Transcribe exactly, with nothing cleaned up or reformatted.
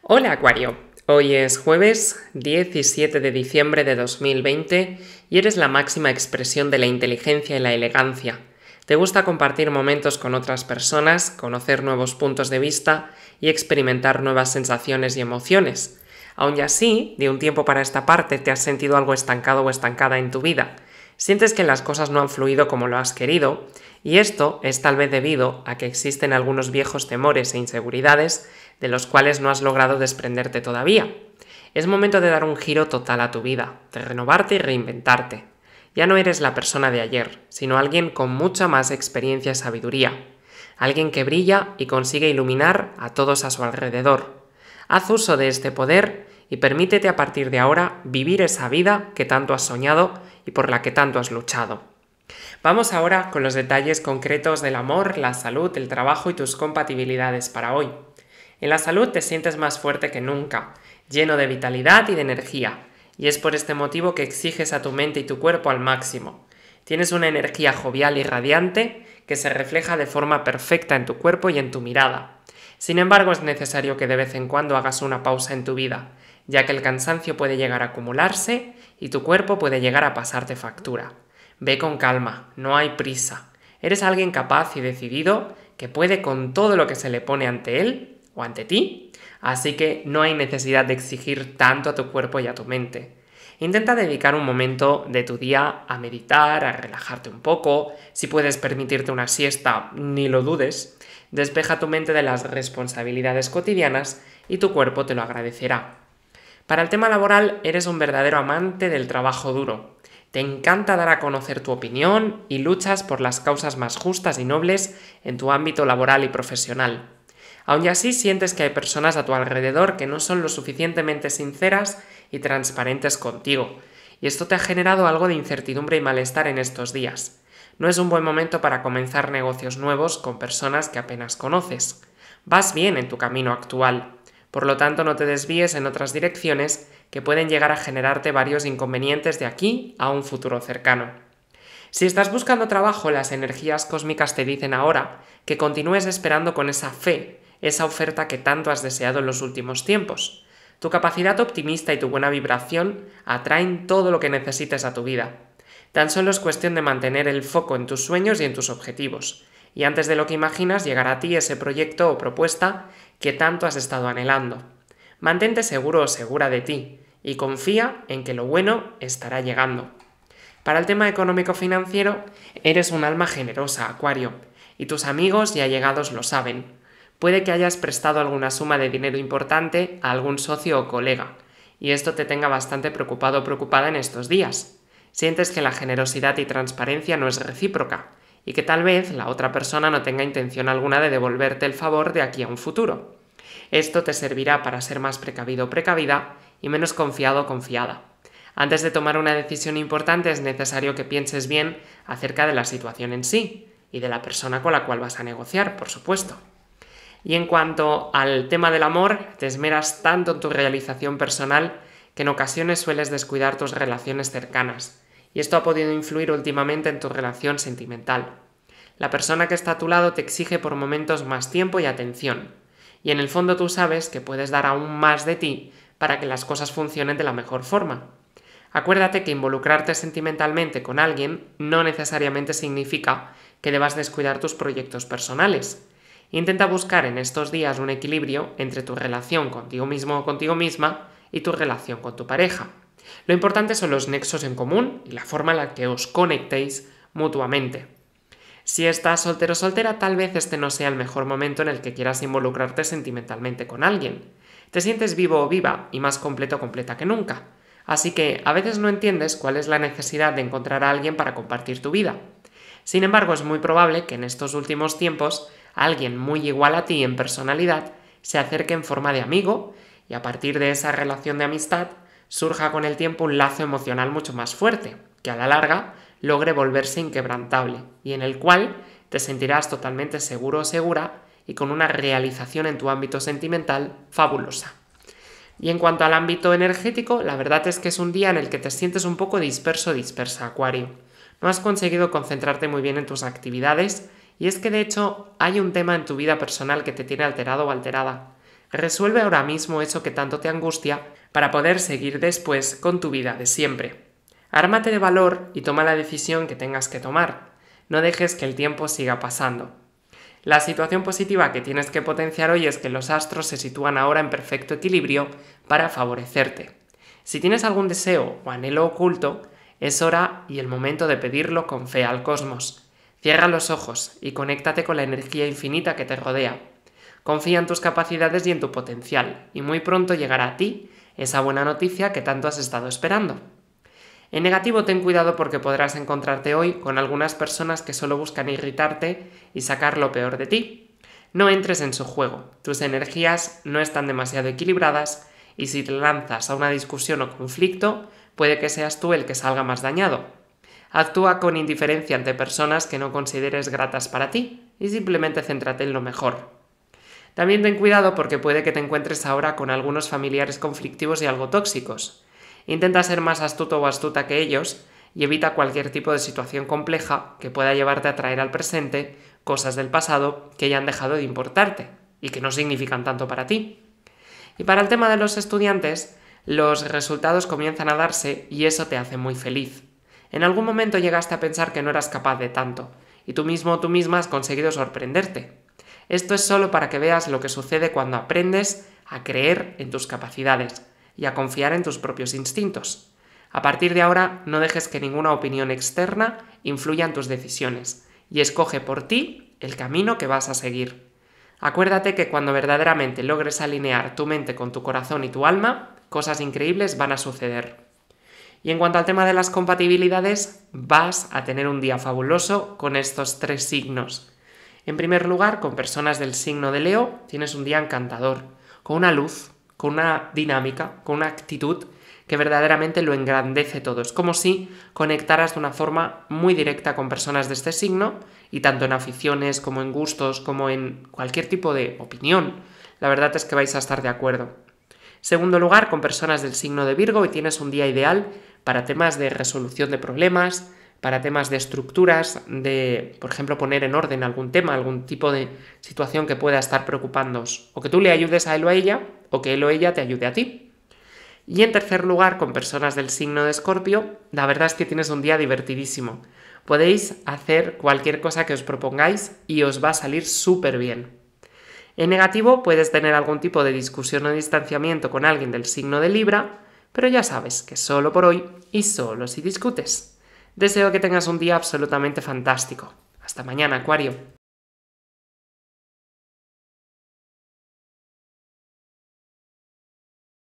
Hola Acuario, hoy es jueves diecisiete de diciembre de dos mil veinte y eres la máxima expresión de la inteligencia y la elegancia. Te gusta compartir momentos con otras personas, conocer nuevos puntos de vista y experimentar nuevas sensaciones y emociones. Aun y así, de un tiempo para esta parte te has sentido algo estancado o estancada en tu vida. Sientes que las cosas no han fluido como lo has querido, y esto es tal vez debido a que existen algunos viejos temores e inseguridades de los cuales no has logrado desprenderte todavía. Es momento de dar un giro total a tu vida, de renovarte y reinventarte. Ya no eres la persona de ayer, sino alguien con mucha más experiencia y sabiduría. Alguien que brilla y consigue iluminar a todos a su alrededor. Haz uso de este poder y permítete a partir de ahora vivir esa vida que tanto has soñado y por la que tanto has luchado. Vamos ahora con los detalles concretos del amor, la salud, el trabajo y tus compatibilidades para hoy. En la salud te sientes más fuerte que nunca, lleno de vitalidad y de energía, y es por este motivo que exiges a tu mente y tu cuerpo al máximo. Tienes una energía jovial y radiante que se refleja de forma perfecta en tu cuerpo y en tu mirada. Sin embargo, es necesario que de vez en cuando hagas una pausa en tu vida, ya que el cansancio puede llegar a acumularse y tu cuerpo puede llegar a pasarte factura. Ve con calma, no hay prisa. Eres alguien capaz y decidido que puede con todo lo que se le pone ante él o ante ti, así que no hay necesidad de exigir tanto a tu cuerpo y a tu mente. Intenta dedicar un momento de tu día a meditar, a relajarte un poco, si puedes permitirte una siesta, ni lo dudes. Despeja tu mente de las responsabilidades cotidianas y tu cuerpo te lo agradecerá. Para el tema laboral, eres un verdadero amante del trabajo duro. Te encanta dar a conocer tu opinión y luchas por las causas más justas y nobles en tu ámbito laboral y profesional. Aun y así, sientes que hay personas a tu alrededor que no son lo suficientemente sinceras y transparentes contigo, y esto te ha generado algo de incertidumbre y malestar en estos días. No es un buen momento para comenzar negocios nuevos con personas que apenas conoces. Vas bien en tu camino actual, por lo tanto no te desvíes en otras direcciones que pueden llegar a generarte varios inconvenientes de aquí a un futuro cercano. Si estás buscando trabajo, las energías cósmicas te dicen ahora que continúes esperando con esa fe, esa oferta que tanto has deseado en los últimos tiempos. Tu capacidad optimista y tu buena vibración atraen todo lo que necesites a tu vida. Tan solo es cuestión de mantener el foco en tus sueños y en tus objetivos, y antes de lo que imaginas llegará a ti ese proyecto o propuesta que tanto has estado anhelando. Mantente seguro o segura de ti, y confía en que lo bueno estará llegando. Para el tema económico-financiero, eres un alma generosa, Acuario, y tus amigos y allegados lo saben. Puede que hayas prestado alguna suma de dinero importante a algún socio o colega, y esto te tenga bastante preocupado o preocupada en estos días. Sientes que la generosidad y transparencia no es recíproca y que tal vez la otra persona no tenga intención alguna de devolverte el favor de aquí a un futuro. Esto te servirá para ser más precavido o precavida y menos confiado o confiada. Antes de tomar una decisión importante es necesario que pienses bien acerca de la situación en sí y de la persona con la cual vas a negociar, por supuesto. Y en cuanto al tema del amor, te esmeras tanto en tu realización personal que en ocasiones sueles descuidar tus relaciones cercanas, y esto ha podido influir últimamente en tu relación sentimental. La persona que está a tu lado te exige por momentos más tiempo y atención, y en el fondo tú sabes que puedes dar aún más de ti para que las cosas funcionen de la mejor forma. Acuérdate que involucrarte sentimentalmente con alguien no necesariamente significa que debas descuidar tus proyectos personales. Intenta buscar en estos días un equilibrio entre tu relación contigo mismo o contigo misma y tu relación con tu pareja. Lo importante son los nexos en común y la forma en la que os conectéis mutuamente. Si estás soltero o soltera, tal vez este no sea el mejor momento en el que quieras involucrarte sentimentalmente con alguien. Te sientes vivo o viva y más completo o completa que nunca. Así que a veces no entiendes cuál es la necesidad de encontrar a alguien para compartir tu vida. Sin embargo, es muy probable que en estos últimos tiempos alguien muy igual a ti en personalidad se acerque en forma de amigo y a partir de esa relación de amistad surja con el tiempo un lazo emocional mucho más fuerte, que a la larga logre volverse inquebrantable y en el cual te sentirás totalmente seguro o segura y con una realización en tu ámbito sentimental fabulosa. Y en cuanto al ámbito energético, la verdad es que es un día en el que te sientes un poco disperso o dispersa, Acuario. No has conseguido concentrarte muy bien en tus actividades y es que de hecho hay un tema en tu vida personal que te tiene alterado o alterada. Resuelve ahora mismo eso que tanto te angustia para poder seguir después con tu vida de siempre. Ármate de valor y toma la decisión que tengas que tomar. No dejes que el tiempo siga pasando. La situación positiva que tienes que potenciar hoy es que los astros se sitúan ahora en perfecto equilibrio para favorecerte. Si tienes algún deseo o anhelo oculto, es hora y el momento de pedirlo con fe al cosmos. Cierra los ojos y conéctate con la energía infinita que te rodea. Confía en tus capacidades y en tu potencial, y muy pronto llegará a ti esa buena noticia que tanto has estado esperando. En negativo, ten cuidado porque podrás encontrarte hoy con algunas personas que solo buscan irritarte y sacar lo peor de ti. No entres en su juego, tus energías no están demasiado equilibradas y si te lanzas a una discusión o conflicto, puede que seas tú el que salga más dañado. Actúa con indiferencia ante personas que no consideres gratas para ti y simplemente céntrate en lo mejor. También ten cuidado porque puede que te encuentres ahora con algunos familiares conflictivos y algo tóxicos. Intenta ser más astuto o astuta que ellos y evita cualquier tipo de situación compleja que pueda llevarte a traer al presente cosas del pasado que ya han dejado de importarte y que no significan tanto para ti. Y para el tema de los estudiantes, los resultados comienzan a darse y eso te hace muy feliz. En algún momento llegaste a pensar que no eras capaz de tanto y tú mismo o tú misma has conseguido sorprenderte. Esto es solo para que veas lo que sucede cuando aprendes a creer en tus capacidades y a confiar en tus propios instintos. A partir de ahora, no dejes que ninguna opinión externa influya en tus decisiones y escoge por ti el camino que vas a seguir. Acuérdate que cuando verdaderamente logres alinear tu mente con tu corazón y tu alma, cosas increíbles van a suceder. Y en cuanto al tema de las compatibilidades, vas a tener un día fabuloso con estos tres signos. En primer lugar, con personas del signo de Leo, tienes un día encantador, con una luz, con una dinámica, con una actitud que verdaderamente lo engrandece todo. Es como si conectaras de una forma muy directa con personas de este signo, y tanto en aficiones, como en gustos, como en cualquier tipo de opinión, la verdad es que vais a estar de acuerdo. Segundo lugar, con personas del signo de Virgo, y tienes un día ideal para temas de resolución de problemas, para temas de estructuras, de, por ejemplo, poner en orden algún tema, algún tipo de situación que pueda estar preocupándoos, o que tú le ayudes a él o a ella, o que él o ella te ayude a ti. Y en tercer lugar, con personas del signo de Escorpio, la verdad es que tienes un día divertidísimo. Podéis hacer cualquier cosa que os propongáis y os va a salir súper bien. En negativo, puedes tener algún tipo de discusión o distanciamiento con alguien del signo de Libra, pero ya sabes que solo por hoy y solo si discutes. Deseo que tengas un día absolutamente fantástico. Hasta mañana, Acuario.